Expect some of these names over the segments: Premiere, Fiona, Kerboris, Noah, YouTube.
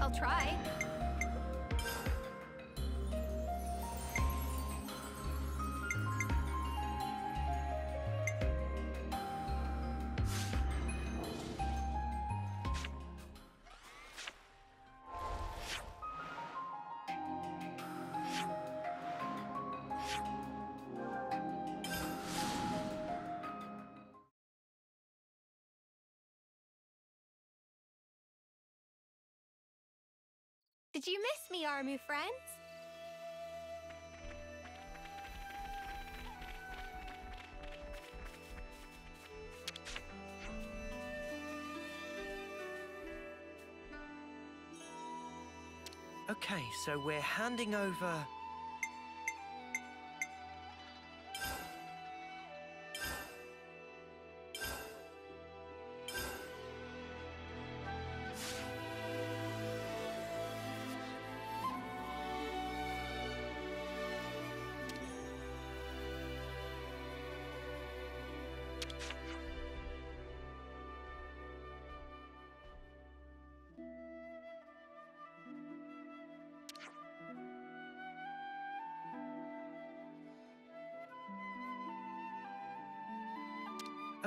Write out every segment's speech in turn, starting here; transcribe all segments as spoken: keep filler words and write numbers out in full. I'll try. Did you miss me, Armu friends? Okay, so we're handing over...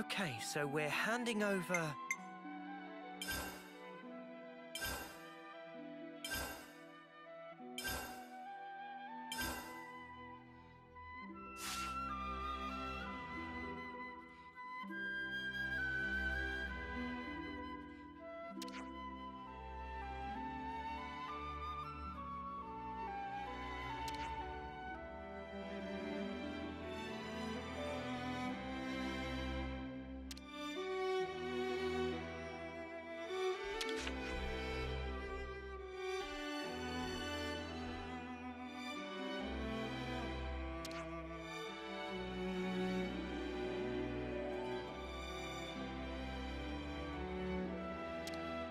Okay, so we're handing over...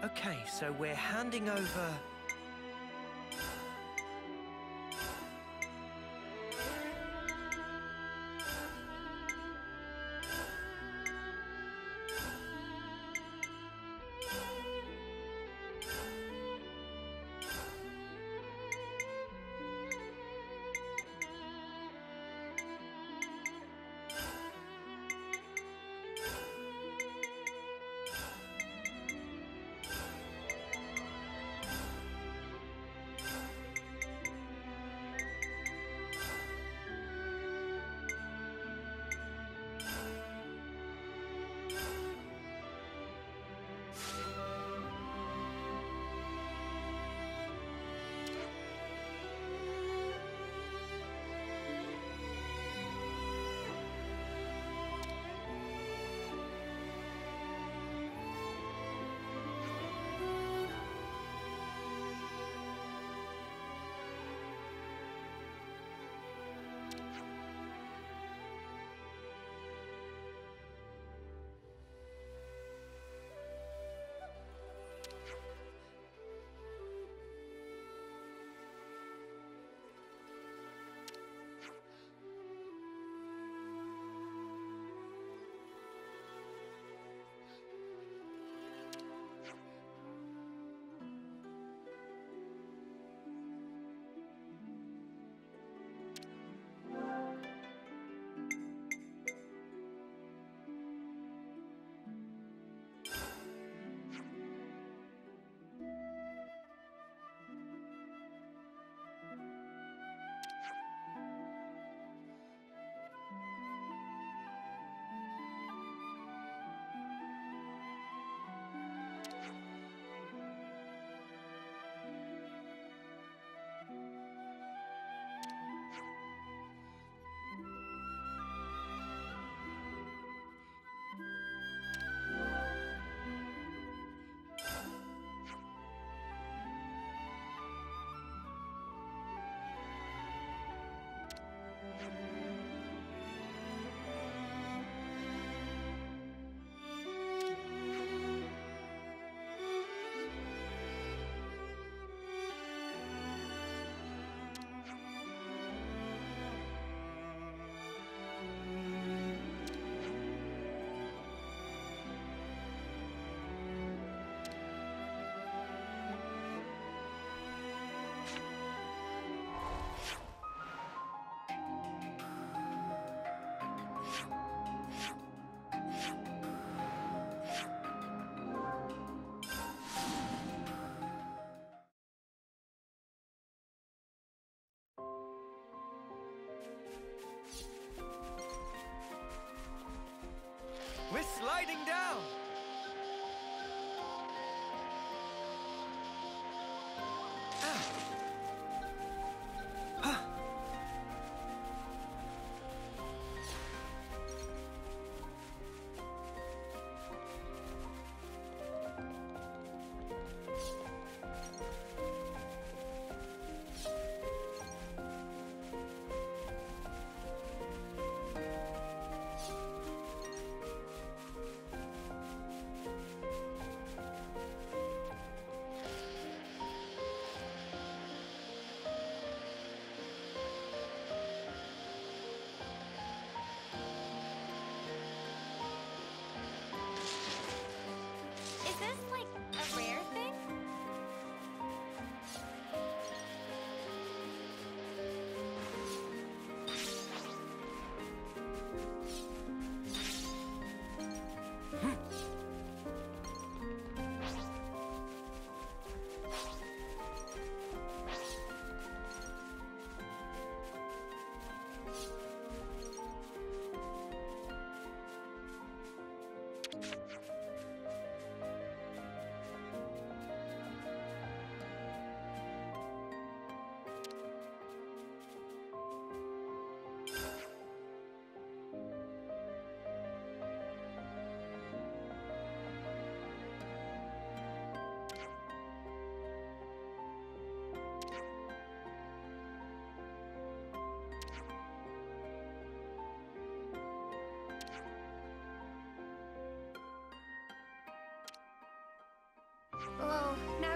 Okay, so we're handing over...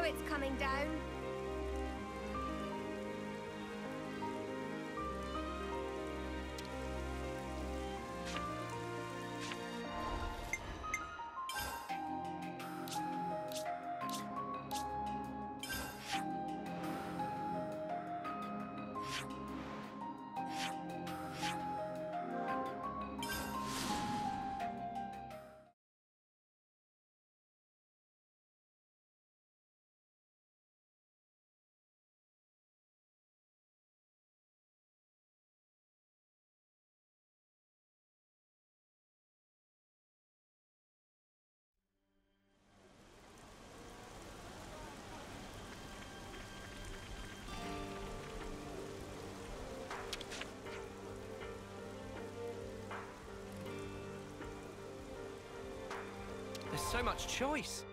it's coming down. There's so much choice.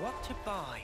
What to buy?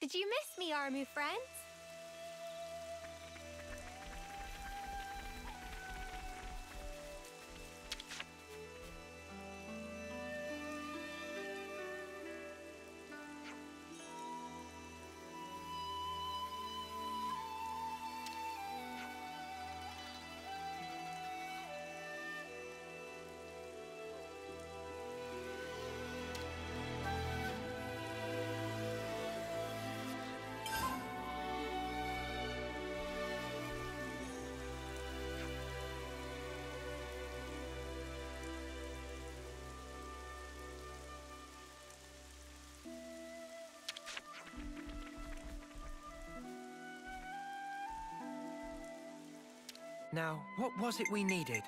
Did you miss me, Armu friends? Now, what was it we needed?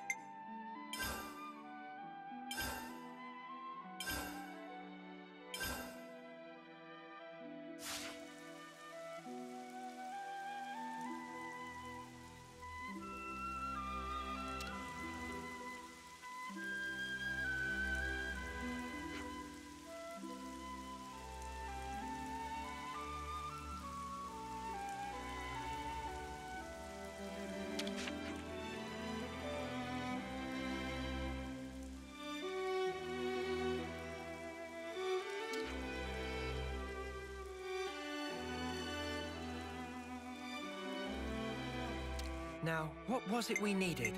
Now, what was it we needed?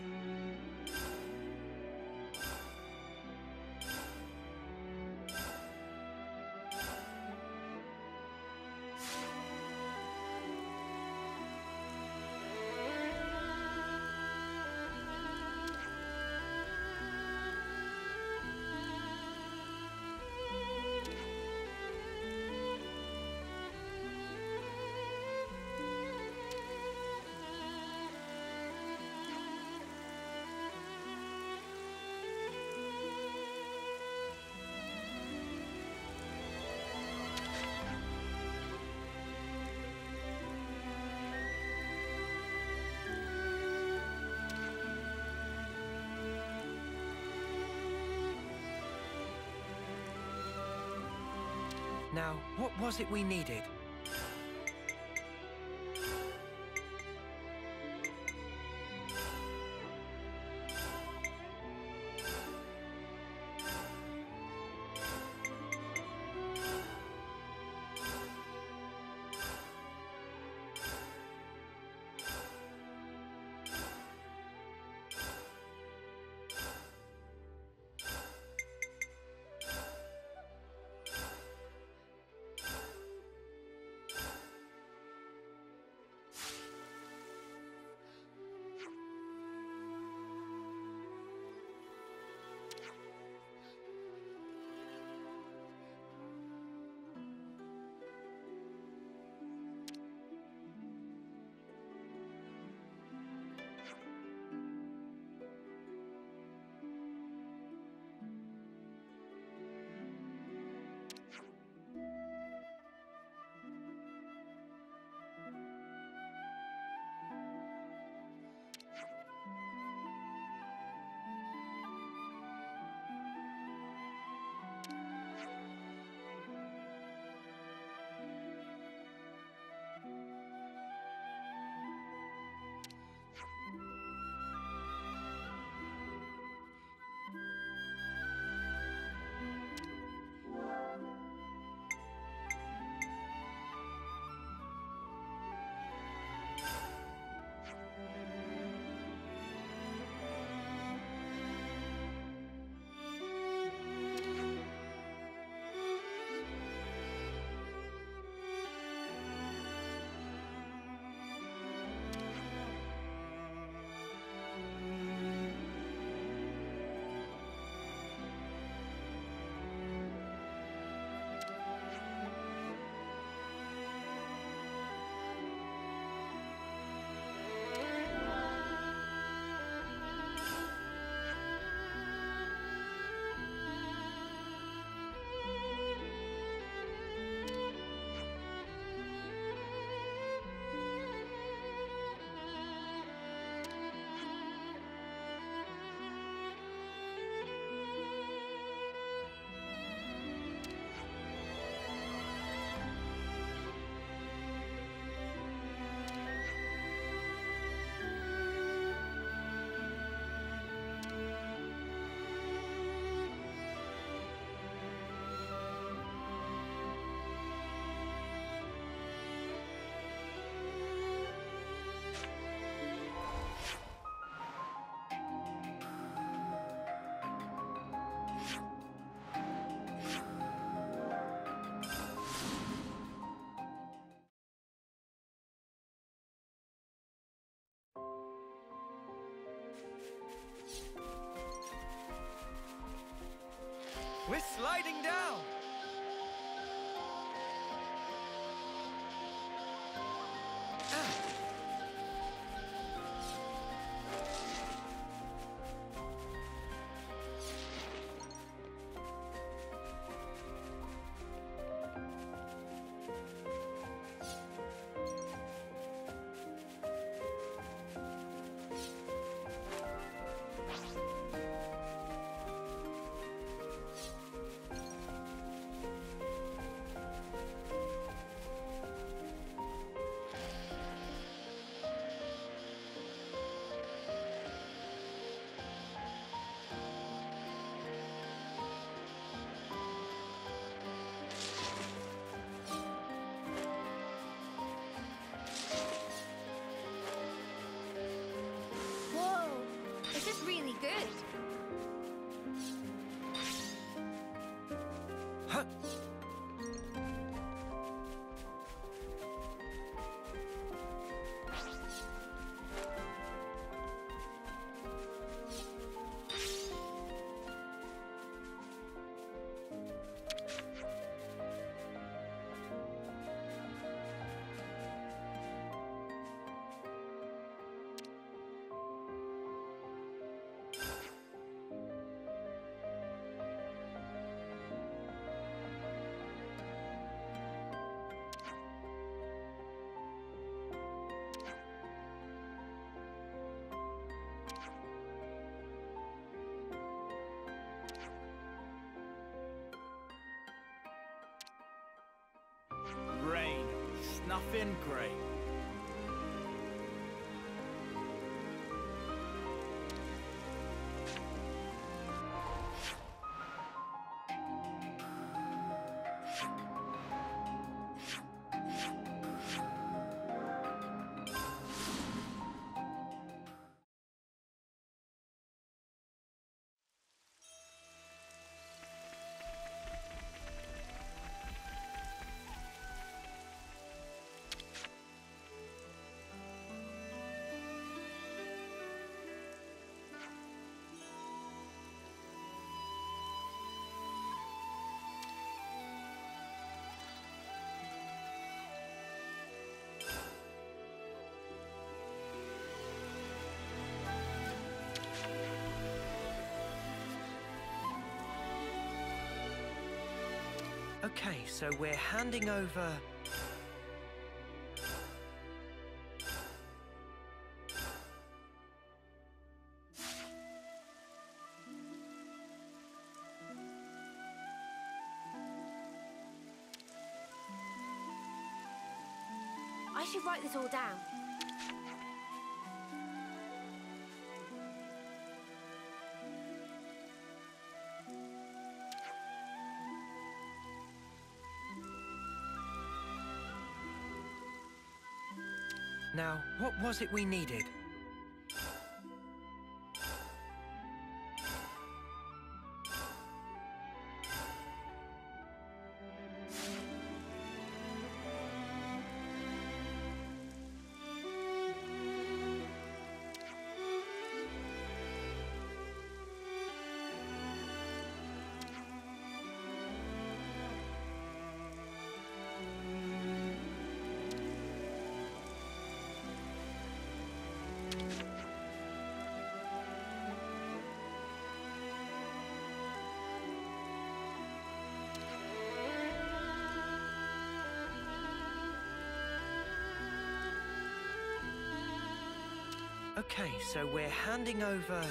Now, what was it we needed? We're sliding down! nothing great. Okay, so we're handing over... I should write this all down. Now, what was it we needed? Okay, so we're handing over...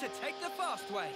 to take the fast way.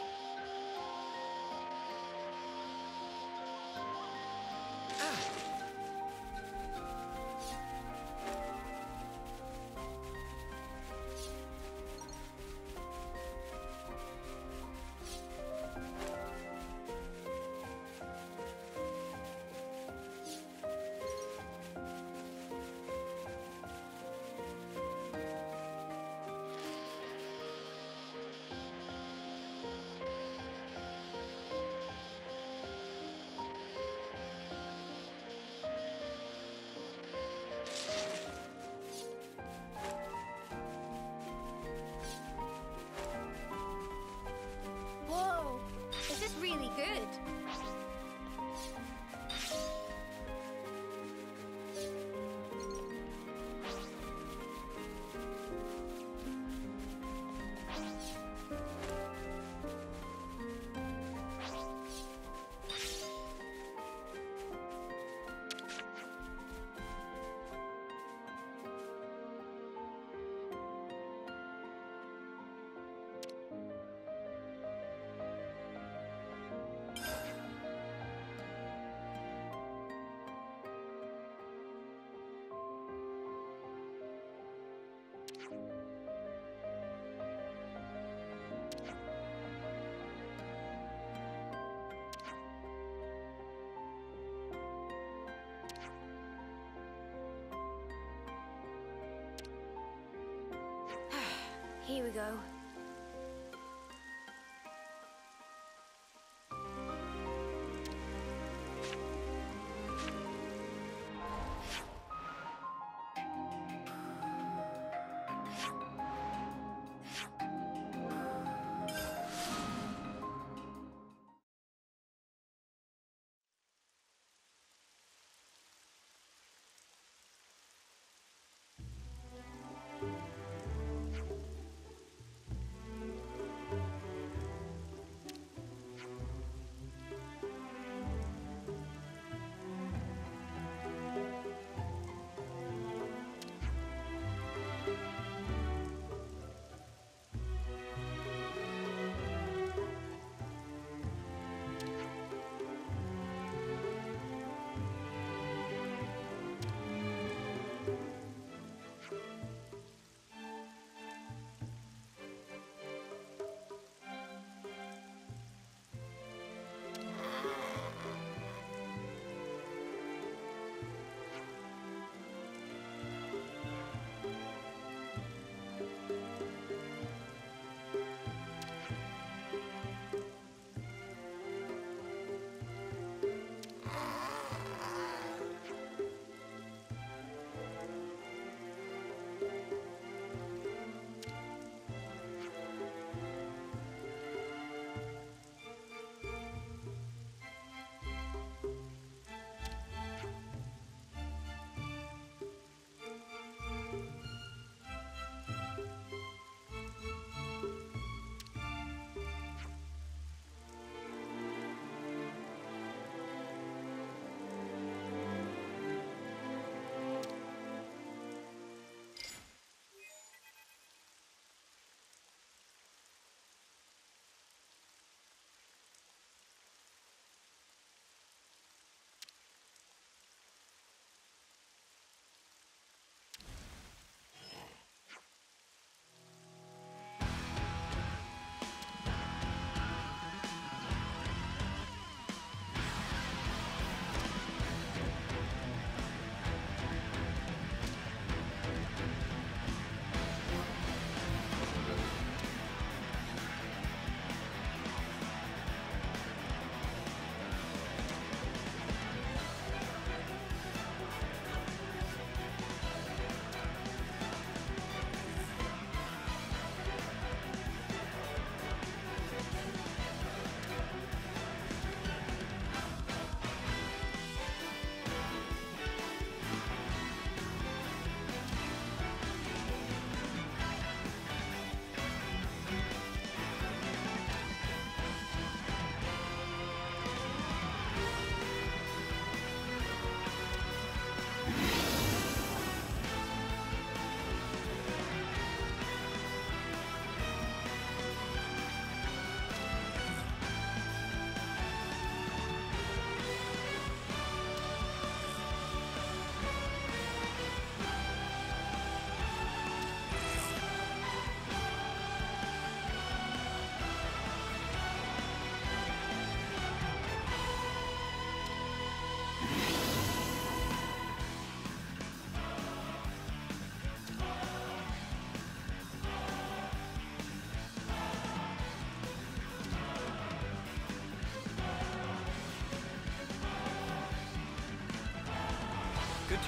Here we go.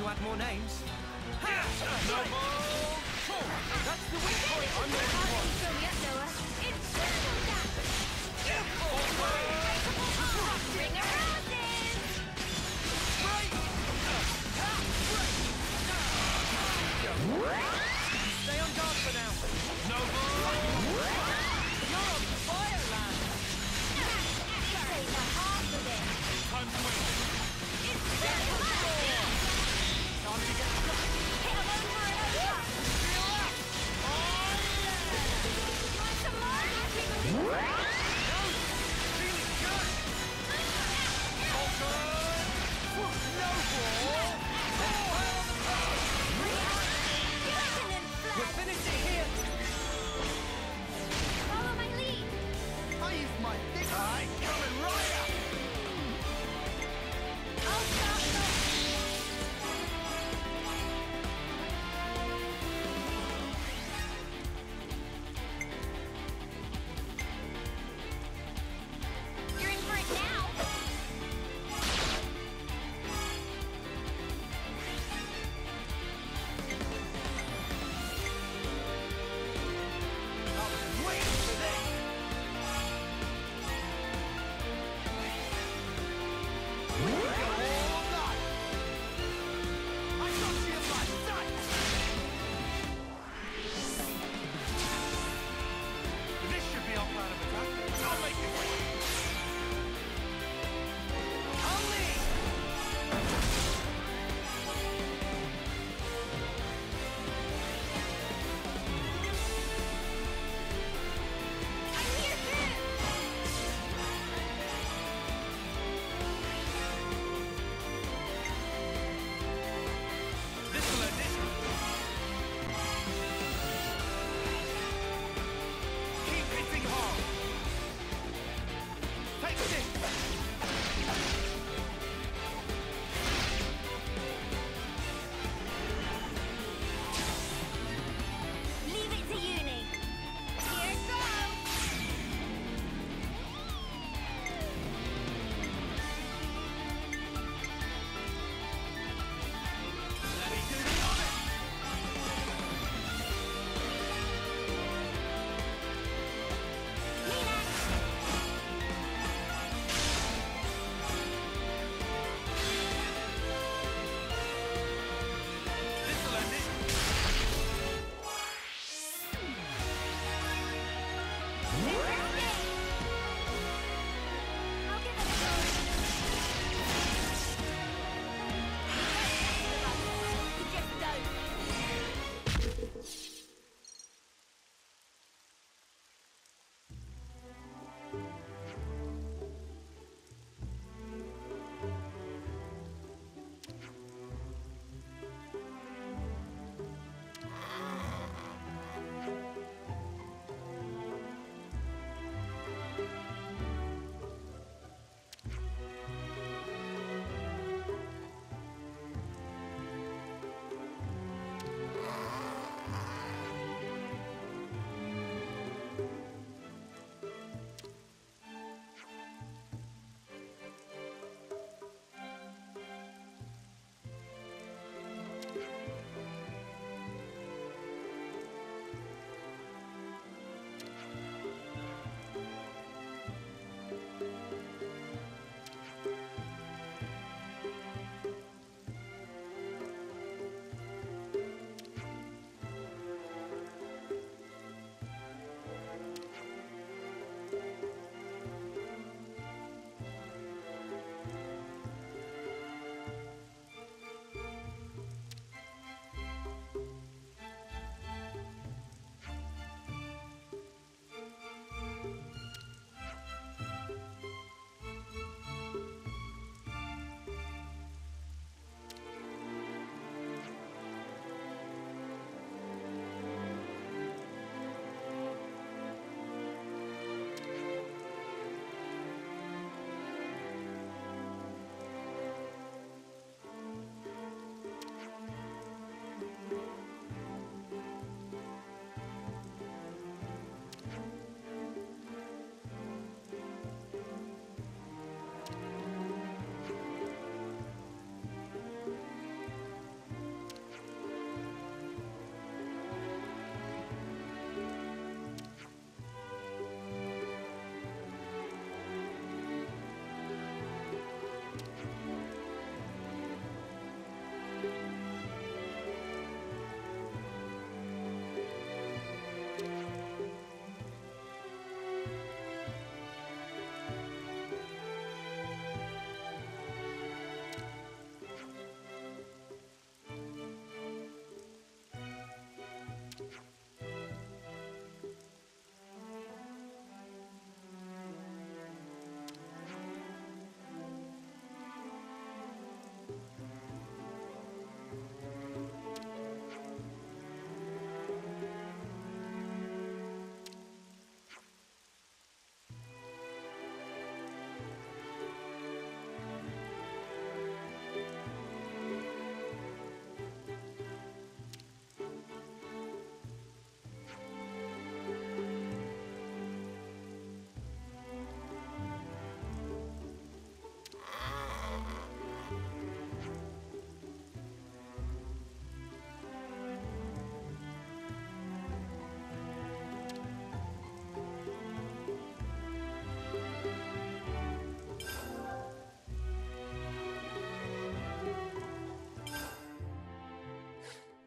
to add more names. Yes, no more. Four. That's the weak point on the one. Ring around it. Stay on guard for now. No more. You're on fire, lad. Save the half of it. Time to win. It's time to get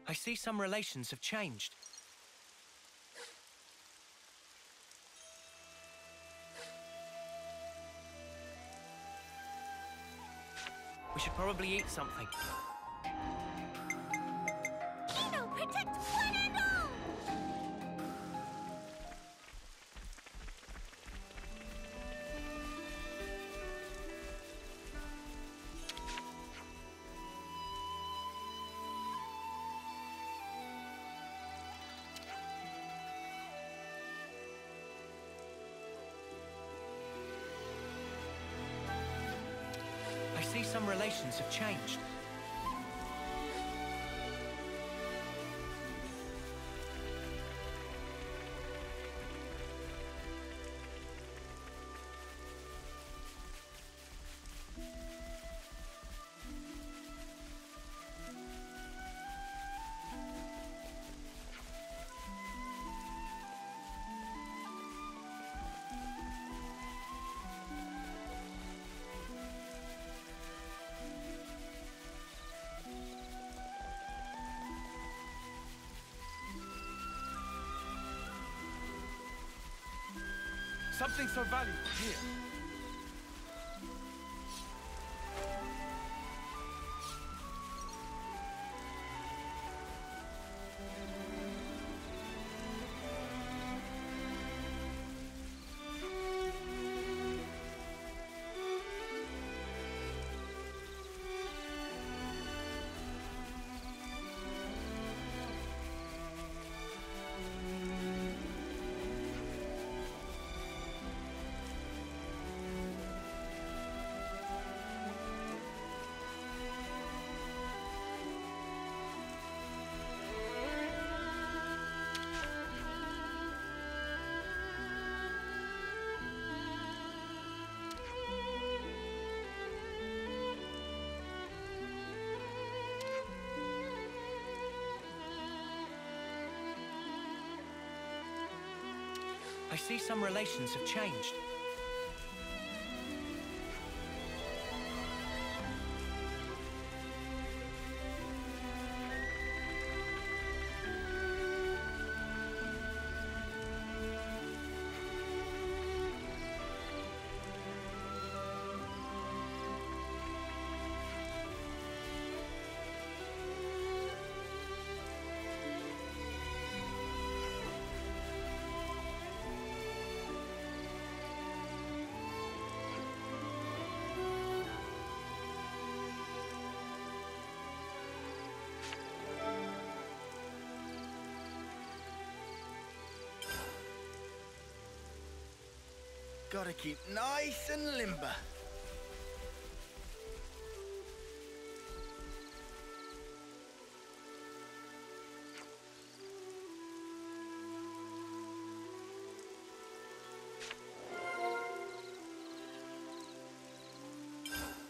I see some relations have changed. We should probably eat something. Kino, protect one and all! Some relations have changed. Something so valuable here. I see some relations have changed. Gotta keep nice and limber.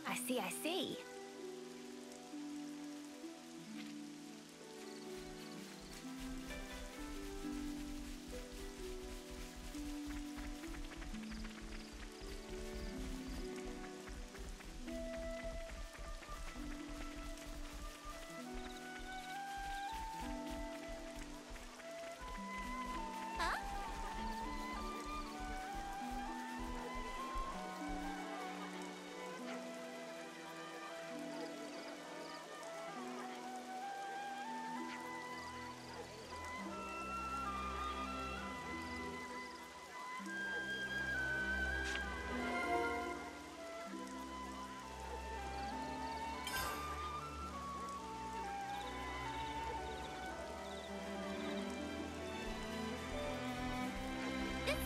I see, I see.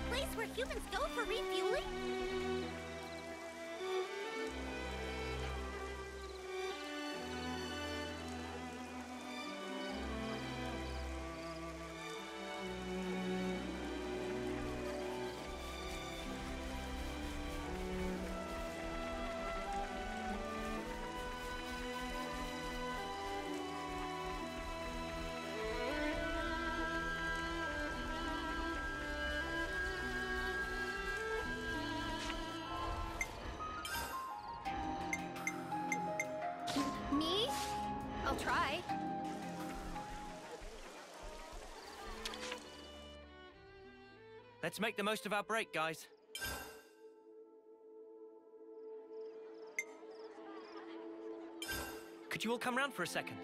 Place where humans go for refueling? I'll try. Let's make the most of our break, guys. Could you all come round for a second?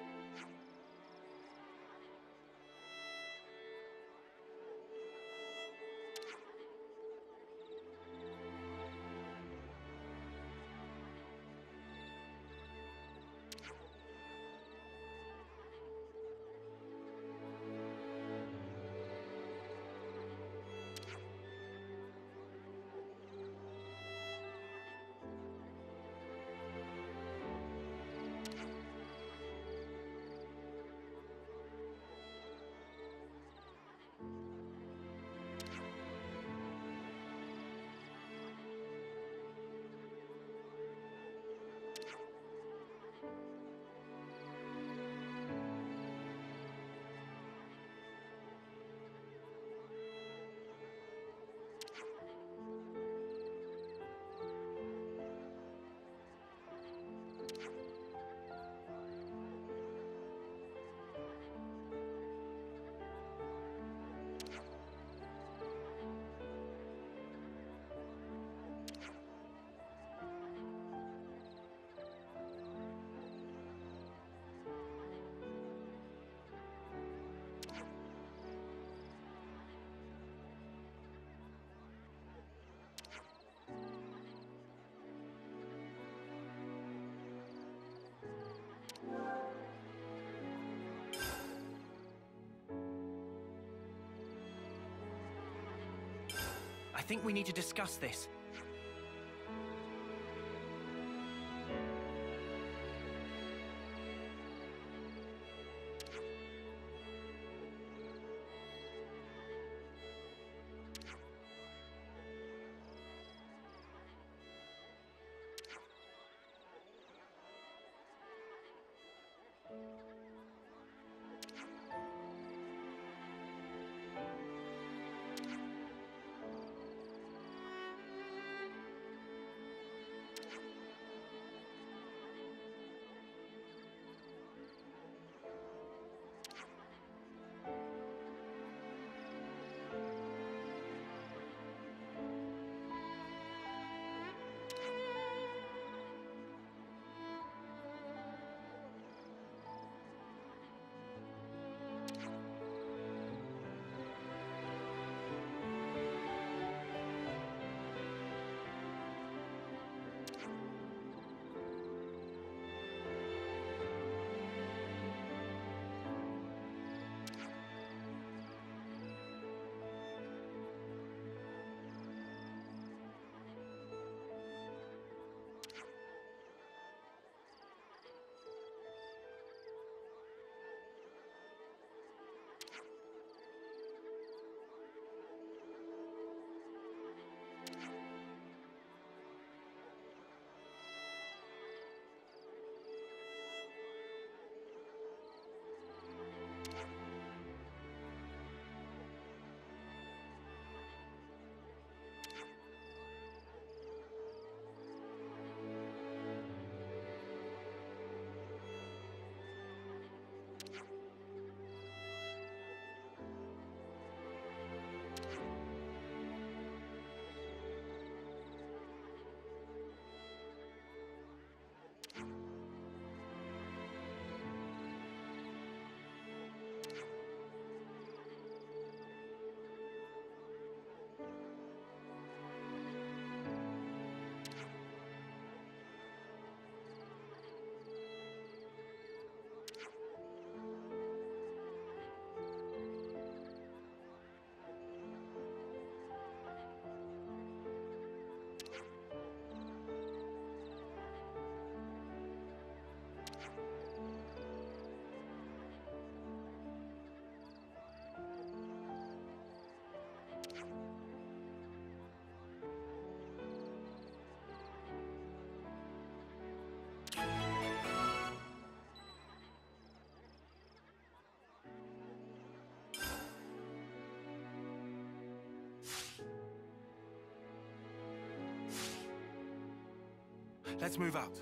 I think we need to discuss this. Let's move out.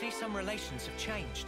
see some relations have changed.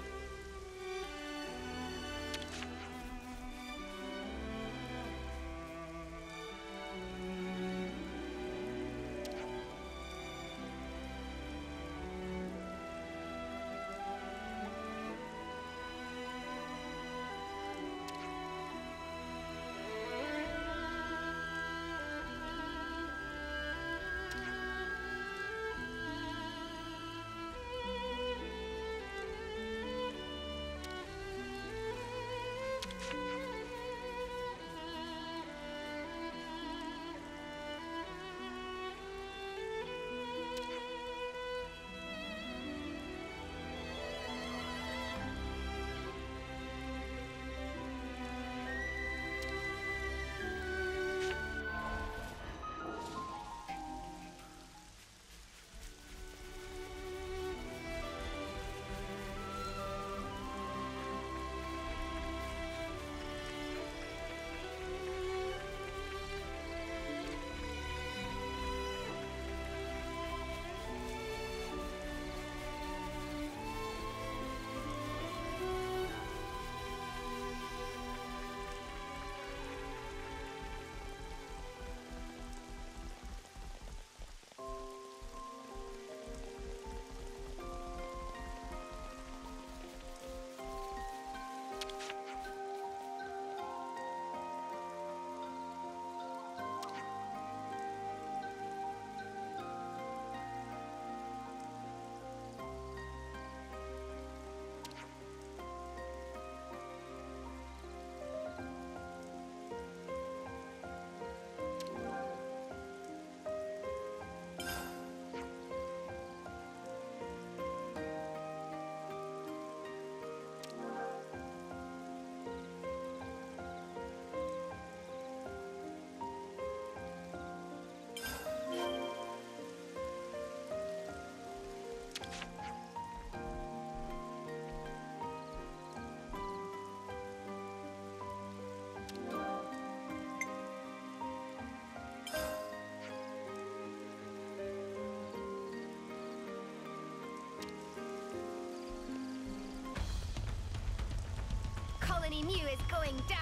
Mew is going down.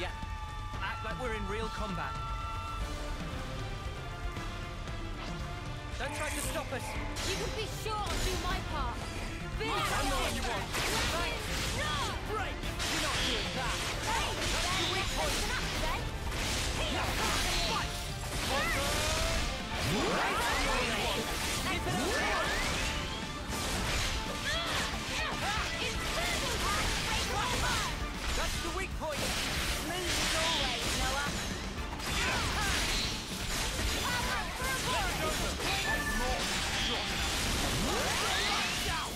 Yeah, act like we're in real combat. Don't try to stop us. You can be sure I'll do my part. Be oh, I know what you want. Right? No! Break! You're not doing that. Hey, that's your weak point. No, fight! Right? I know what you want. Keep it up. That's the weak point! Move as always, Noah! Let's go! One more shot! Lights out!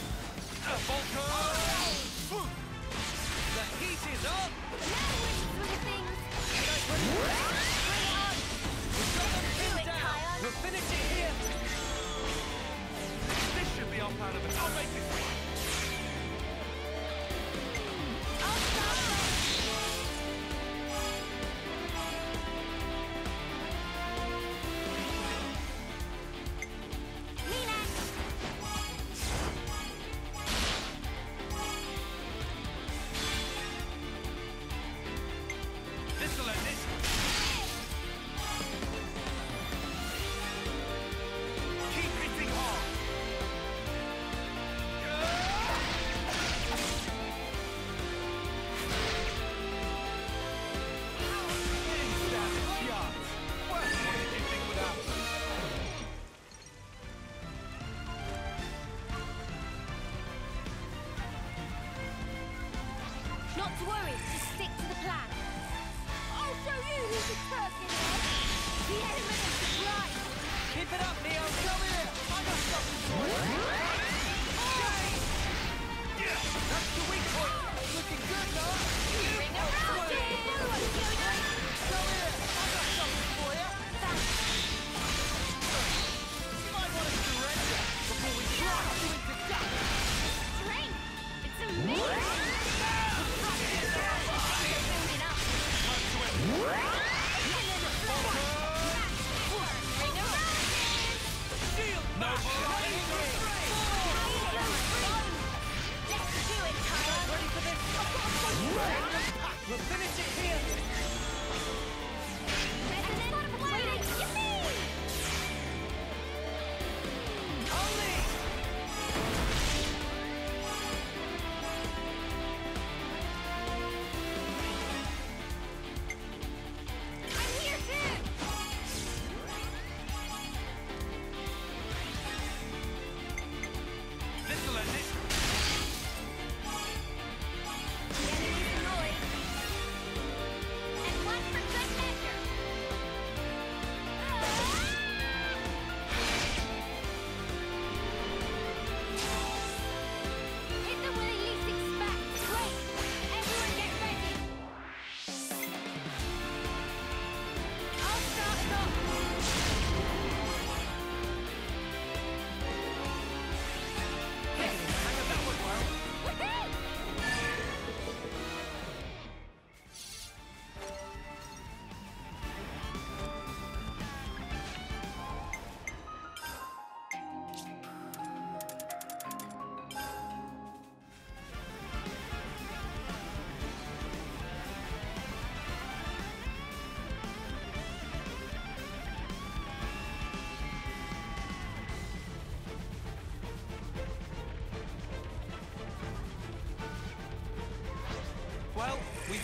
The Vulcan! The heat is up! Now we're through things! Bring it on! We've got them pinned down! We'll finish it here! This should be our plan of it! I'll make it quick! No,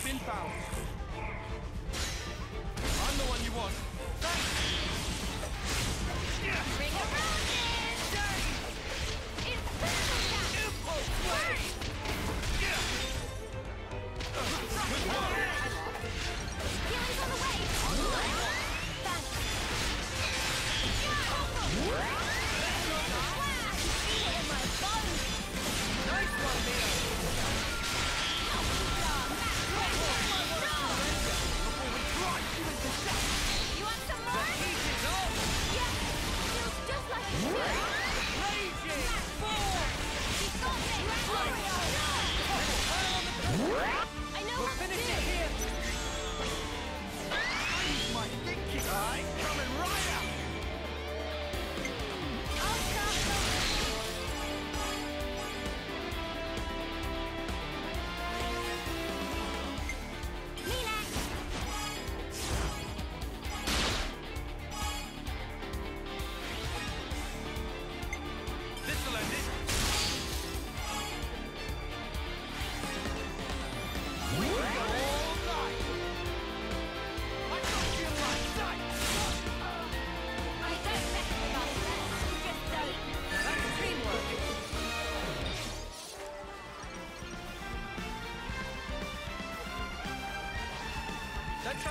inbound. I'm the one you want. Ring around it! Dirty! It's perfect! Healing's on the way! Back! Don't try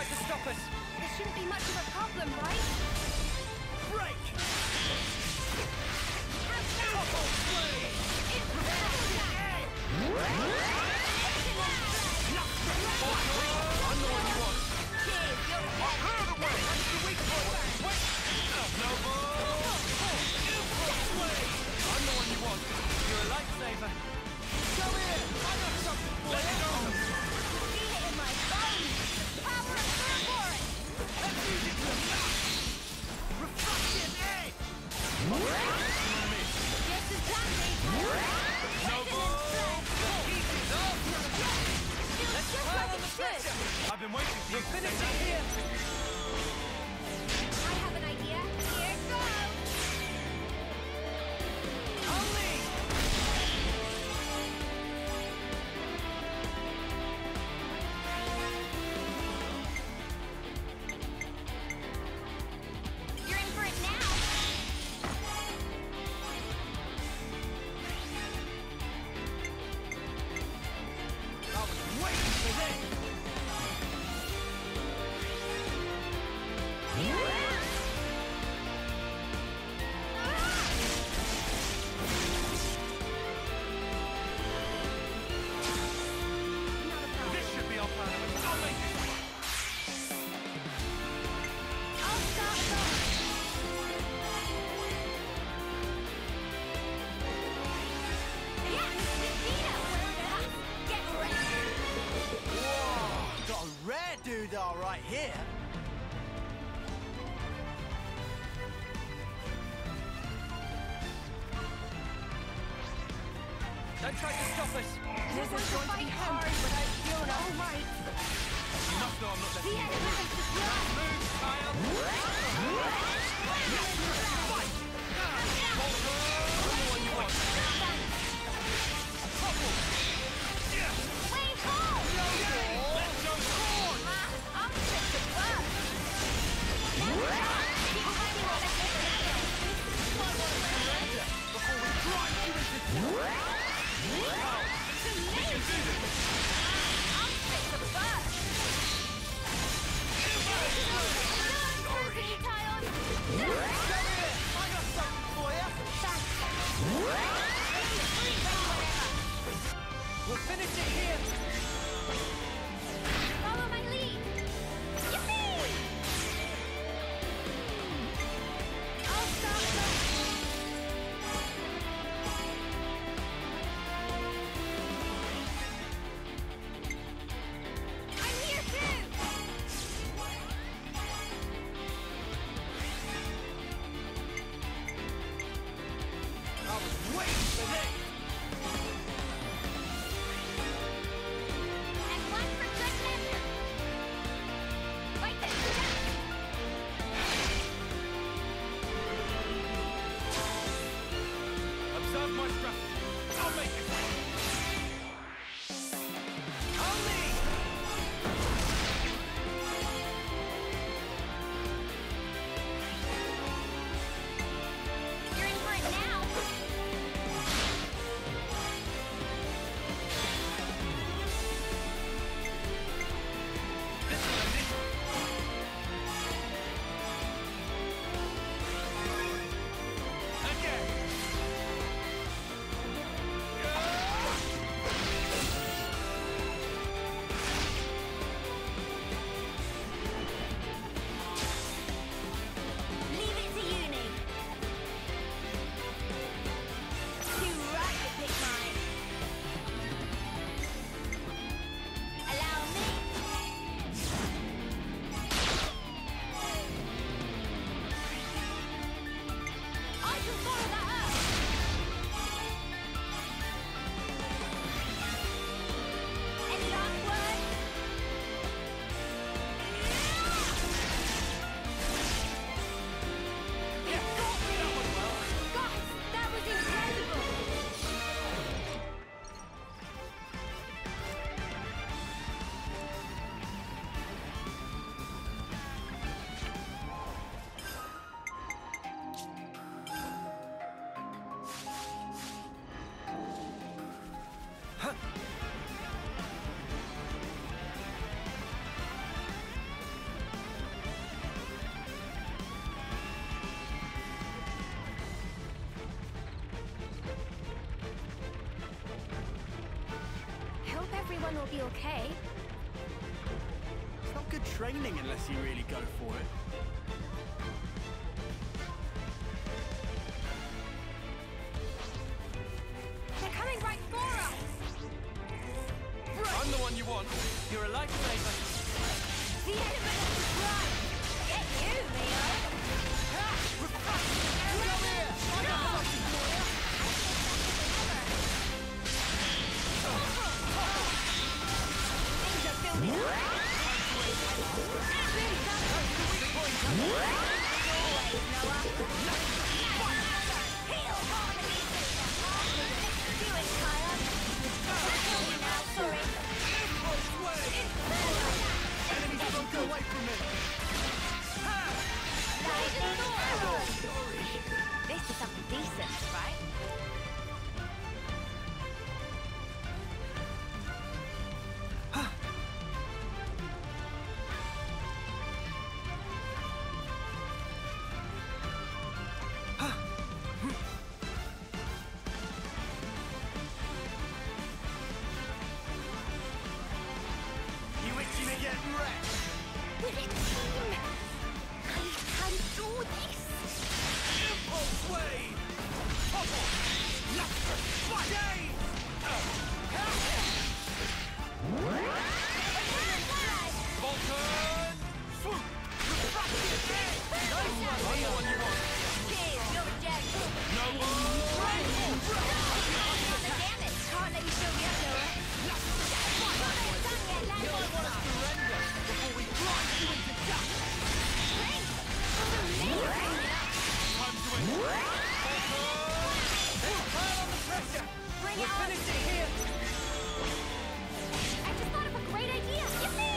to stop us! There shouldn't be much of a problem, right? Break! Double blade! It's back! I'm the one you want! Give your head! Out of the way! That's the weak point! Wait! I'm the one you want! You're a lifesaver! Go in! I got something for you! I feel it in my bones! Power of Kerboris! Let's use it to the back! Reflective edge! Yes, exactly! Let's just like it should! I've been waiting for you! We're finishing here! I have an idea! Here goes! Only! Right here. Don't try to stop us. This one's going to be hard without Fiona. All right. Enough, though, I'm not letting you. The enemy is destroyed. Move, child. Fight. All the one you want. Trouble. Way home. Let's go forward. We'll finish it here! Follow my lead! Yippee! I'll stop them! I'm here too! I was waiting for this! I'll make it! Only! everyone will be okay. It's not good training unless you really go for it. They're coming right for us! Right. I'm the one you want. You're a lifesaver. The element right! Get you, Leo! This is something decent, right? Huh. Huh. You itching to get wrecked? With a team! I can do this! Impulse wave! Bubble! Luster! Fire! Vulcan! Swoop! Refracted again! No one! I'm the one you want! Big! You're dead! No one! Right! You're the damage! Can't let you show me up, Noah! You don't want to surrender before we grind you into dust! Time to end! Pile on the pressure! We're finishing here! I just thought of a great idea! Yippee!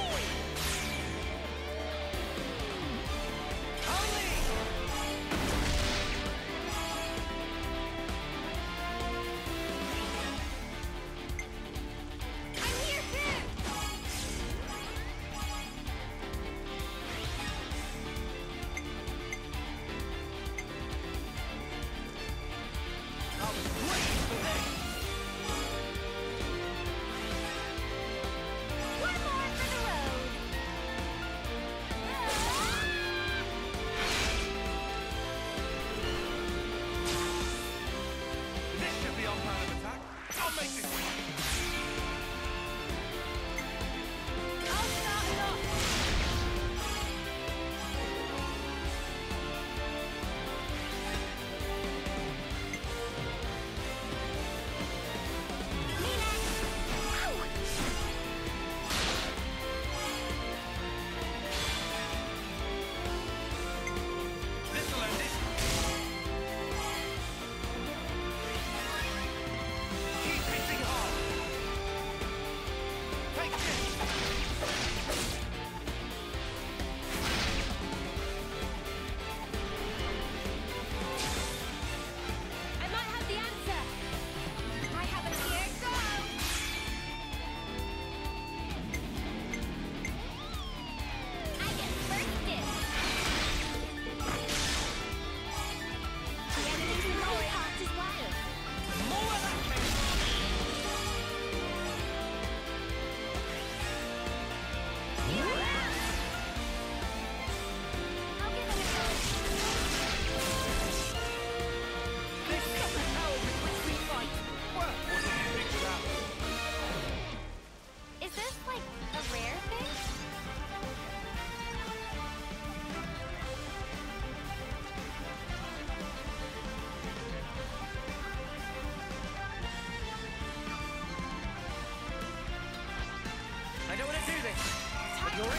You're in our way! Rest,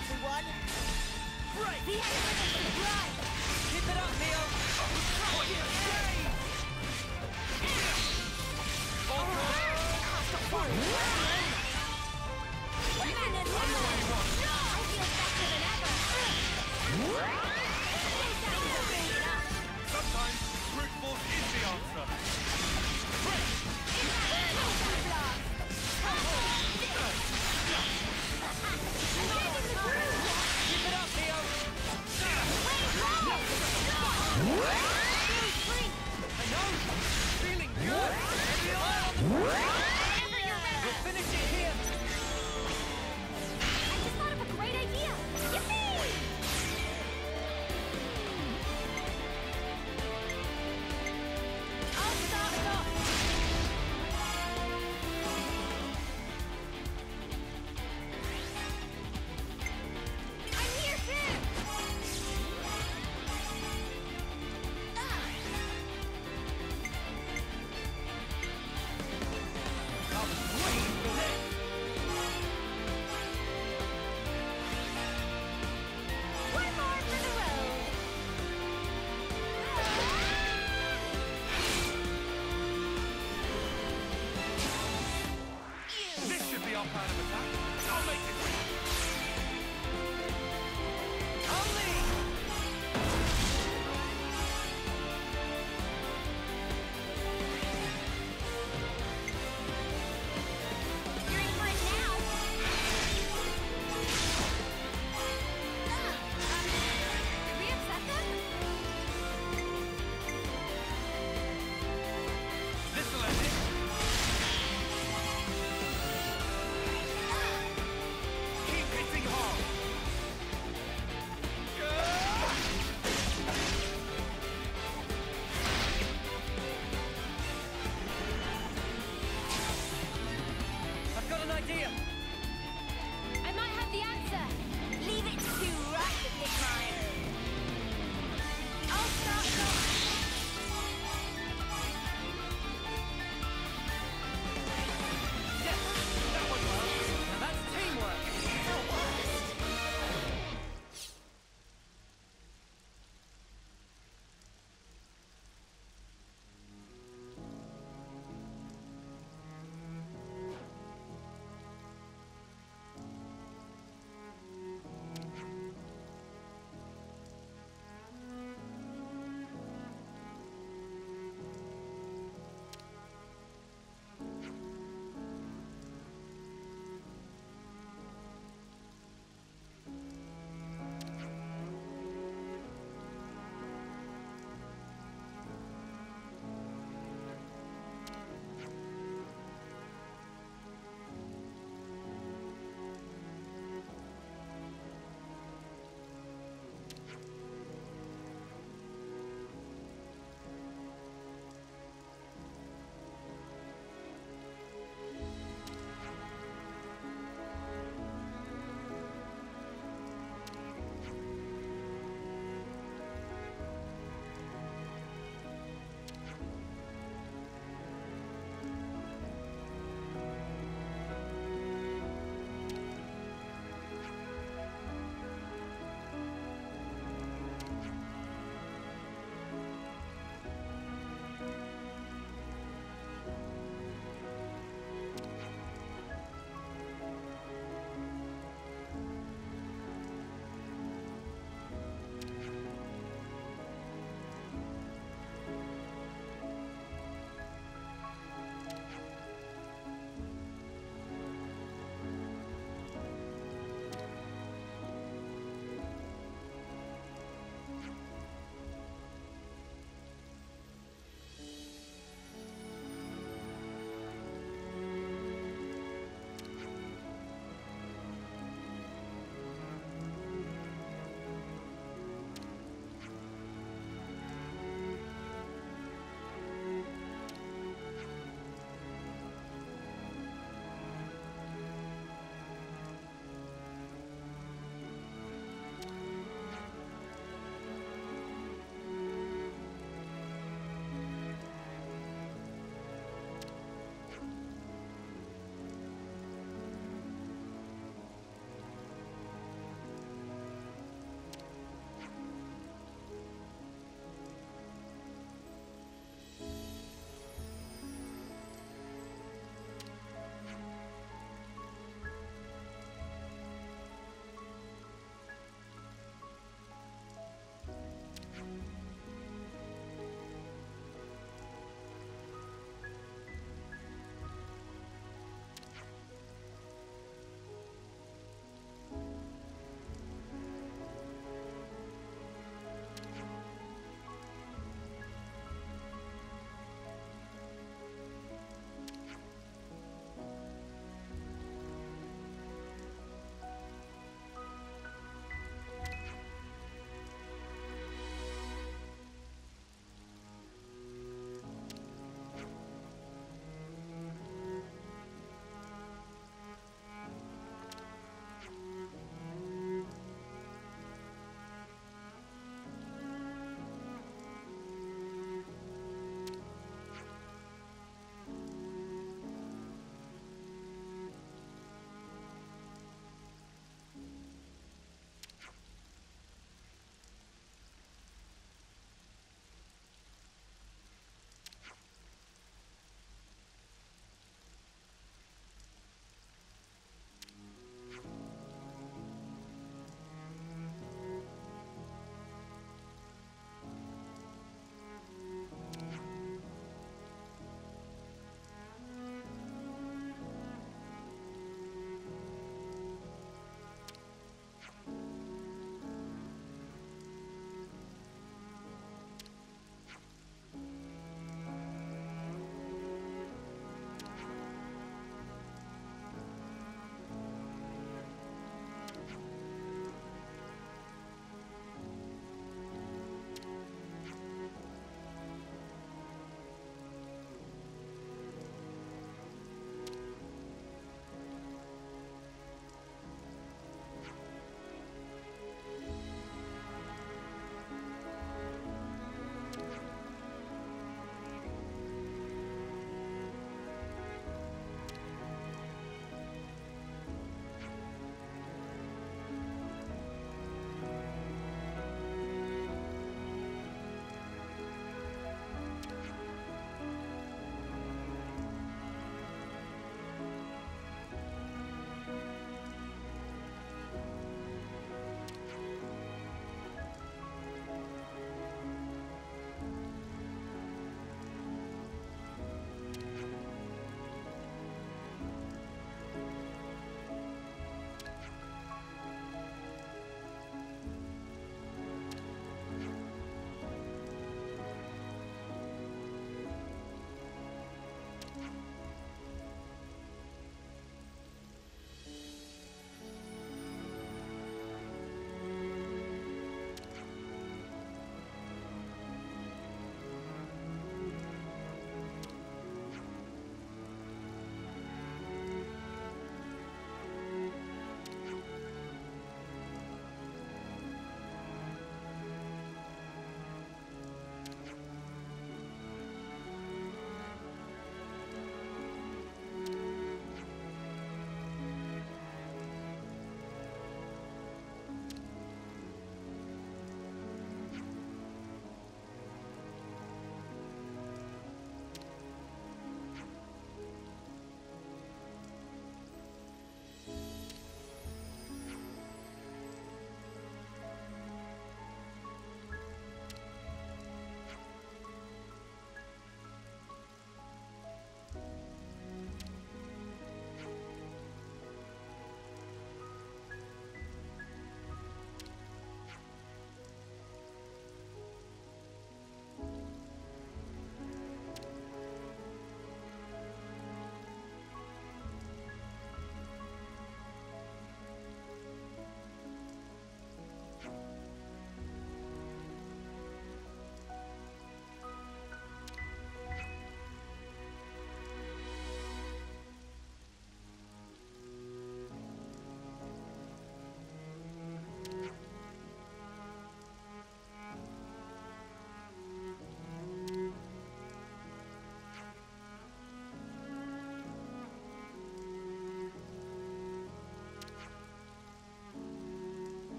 everyone! Break! The enemy is right! Keep it up, Neo! Oh, you sometimes brute force is the answer! Break! Keep it up, Leo! Wait, line of attack. I'll make it quick. I'll lead. You're in one now. Uh, um, did we upset them? This'll end it. Ah!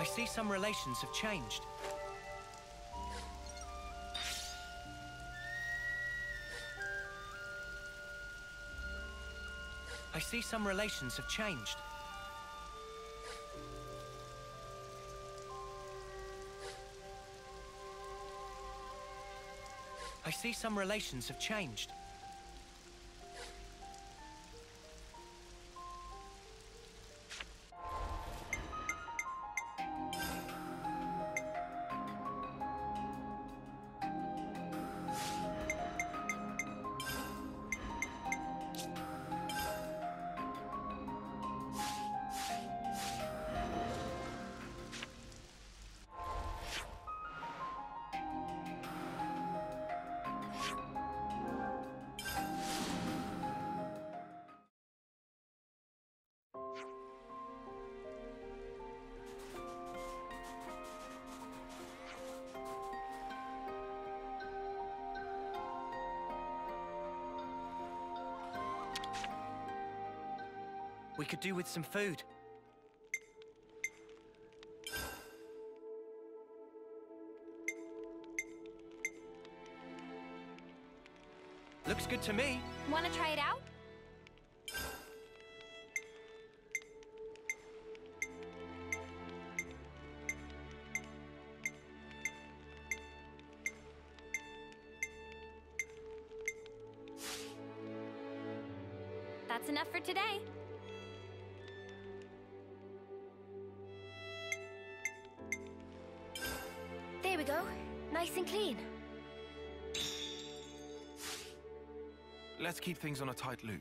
I see some relations have changed. I see some relations have changed. I see some relations have changed. We could do with some food. Looks good to me. Wanna try it out? That's enough for today. Go. Nice and clean. Let's keep things on a tight loop.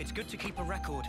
It's good to keep a record.